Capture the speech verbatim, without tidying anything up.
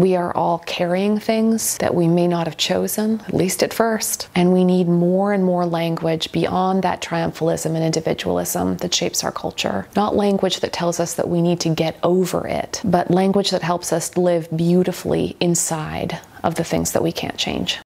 We are all carrying things that we may not have chosen, at least at first, and we need more and more language beyond that triumphalism and individualism that shapes our culture. Not language that tells us that we need to get over it, but language that helps us live beautifully inside of the things that we can't change.